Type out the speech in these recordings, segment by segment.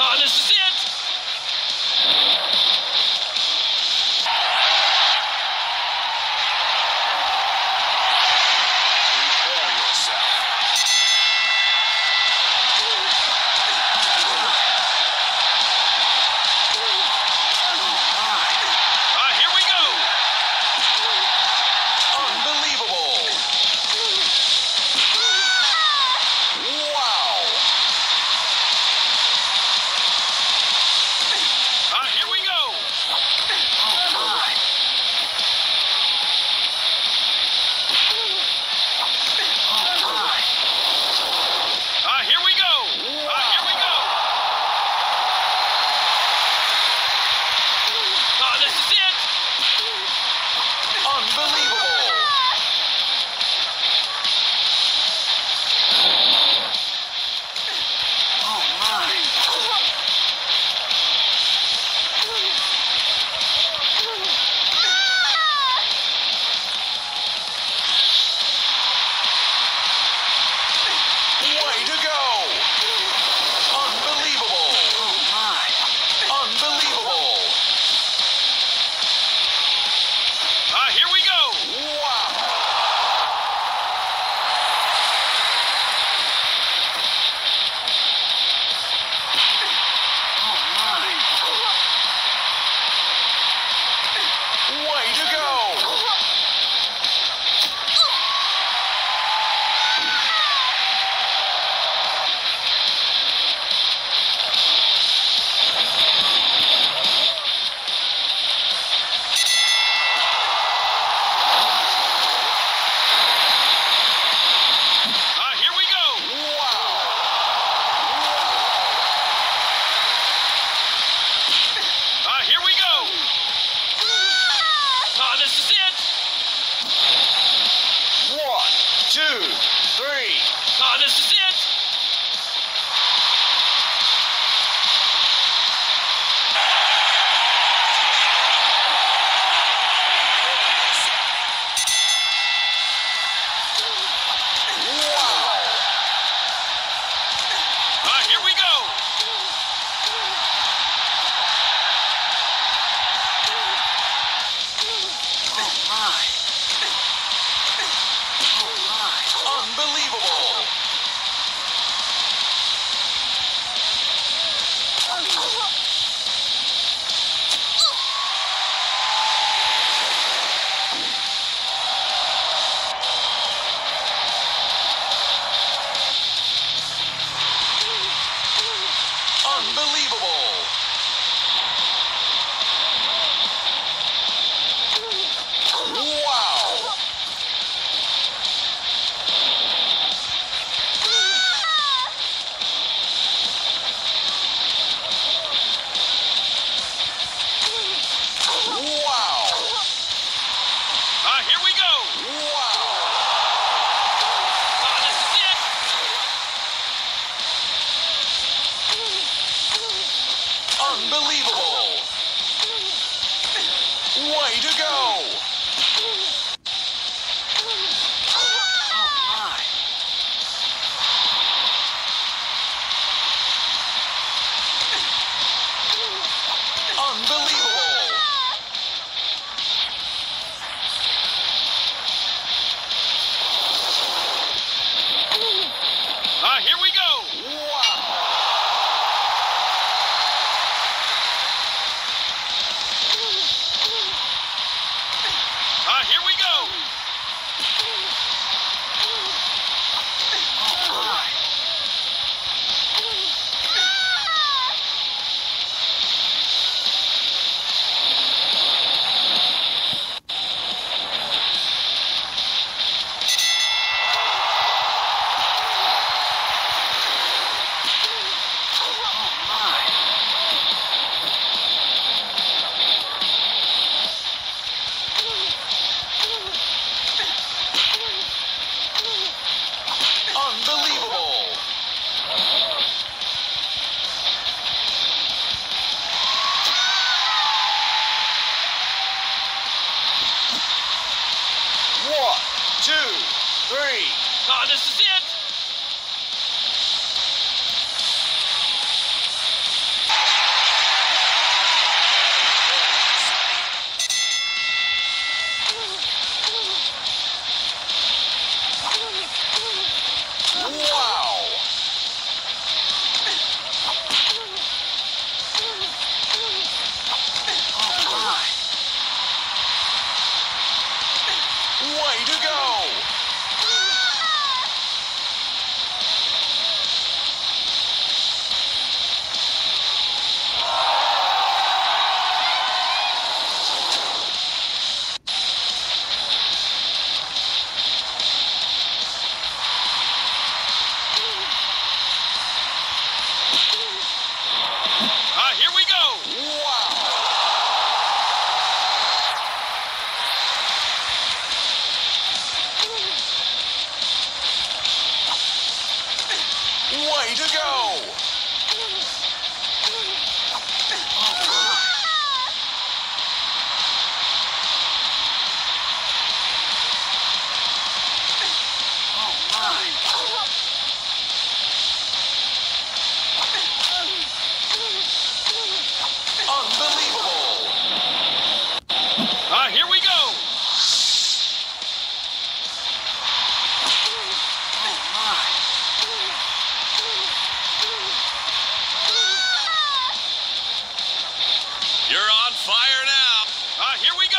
Oh, this is it. This is it. Here we go. Oh, my. You're on fire now. Here we go.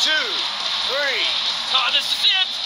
Two, three. This is it.